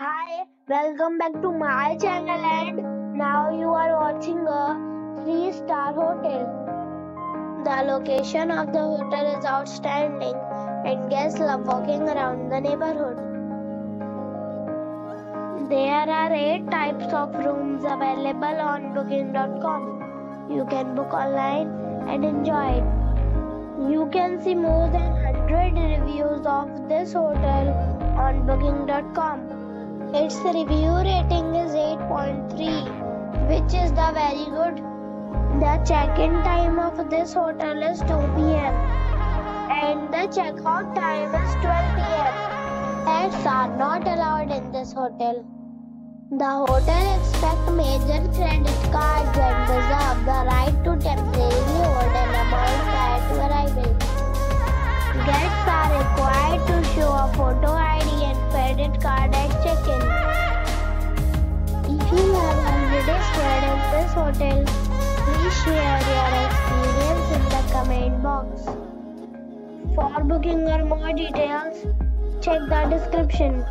Hi, welcome back to my channel, and now you are watching a 3-star hotel. The location of the hotel is outstanding and guests love walking around the neighborhood. There are 8 types of rooms available on booking.com. You can book online and enjoy it. You can see more than 100 reviews of this hotel on booking.com. Its review rating is 8.3, which is very good. The check-in time of this hotel is 2 p.m. and the check-out time is 12 p.m. Pets are not allowed in this hotel. The hotel accepts major credit cards and reserves the right to temporarily hold an amount at arrival. Guests are required to show a photo ID and credit card at check-in. If you have already stayed at this hotel, please share your experience in the comment box. For booking or more details, check the description.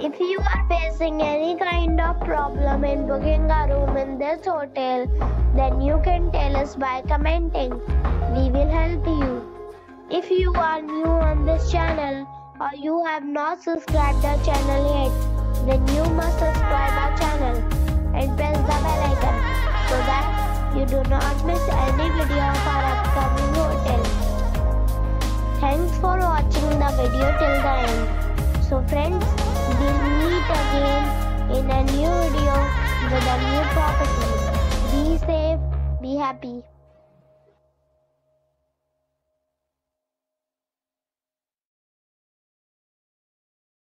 If you are facing any kind of problem in booking a room in this hotel, then you can tell us by commenting. We will help you. If you are new on this channel, or you have not subscribed our channel yet, then you must subscribe our channel and press the bell icon so that you do not miss any video of our upcoming hotel. Thanks for watching the video till the end. So friends, we'll meet again in a new video with a new property. Be safe, be happy.